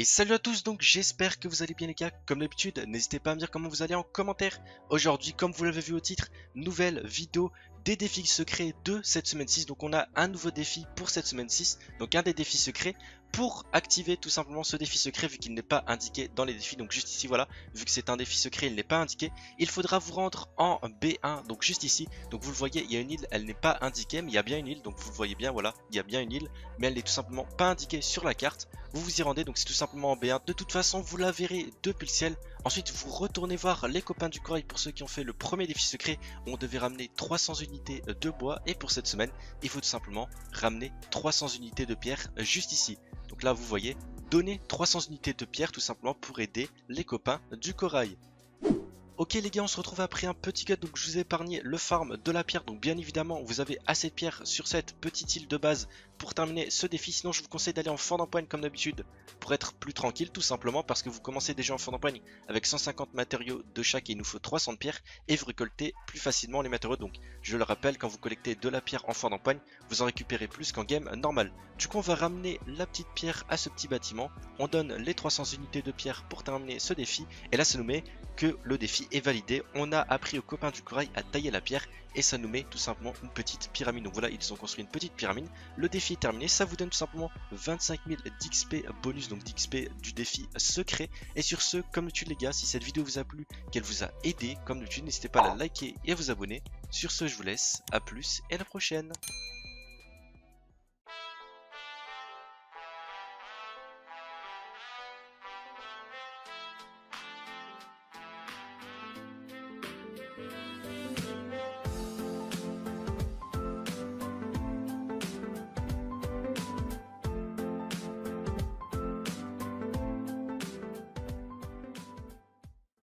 Et salut à tous, donc j'espère que vous allez bien les gars, comme d'habitude, n'hésitez pas à me dire comment vous allez en commentaire. Aujourd'hui, comme vous l'avez vu au titre, nouvelle vidéo des défis secrets de cette semaine 6, donc on a un nouveau défi pour cette semaine 6, donc un des défis secrets pour activer tout simplement ce défi secret vu qu'il n'est pas indiqué dans les défis, donc juste ici voilà, vu que c'est un défi secret il n'est pas indiqué, il faudra vous rendre en B1, donc juste ici, donc vous le voyez il y a une île, elle n'est pas indiquée mais il y a bien une île, donc vous le voyez bien voilà, il y a bien une île mais elle n'est tout simplement pas indiquée sur la carte, vous vous y rendez donc c'est tout simplement en B1, de toute façon vous la verrez depuis le ciel. Ensuite vous retournez voir les copains du corail pour ceux qui ont fait le premier défi secret. On devait ramener 300 unités de bois et pour cette semaine il faut tout simplement ramener 300 unités de pierre juste ici. Donc là vous voyez, donner 300 unités de pierre tout simplement pour aider les copains du corail. Ok les gars, on se retrouve après un petit cut, donc je vous ai épargné le farm de la pierre, donc bien évidemment vous avez assez de pierre sur cette petite île de base pour terminer ce défi, sinon je vous conseille d'aller en fin d'empoigne comme d'habitude pour être plus tranquille tout simplement parce que vous commencez déjà en fin d'empoigne avec 150 matériaux de chaque et il nous faut 300 de pierre et vous récoltez plus facilement les matériaux, donc je le rappelle, quand vous collectez de la pierre en fin d'empoigne vous en récupérez plus qu'en game normal. Du coup on va ramener la petite pierre à ce petit bâtiment, on donne les 300 unités de pierre pour terminer ce défi et là ça nous met que le défi est validé, on a appris aux copains du corail à tailler la pierre et ça nous met tout simplement une petite pyramide, donc voilà ils ont construit une petite pyramide, le défi est terminé, ça vous donne tout simplement 25 000 d'XP bonus, donc d'XP du défi secret. Et sur ce, comme d'habitude les gars, si cette vidéo vous a plu, qu'elle vous a aidé, comme d'habitude n'hésitez pas à la liker et à vous abonner, sur ce je vous laisse, à plus et à la prochaine.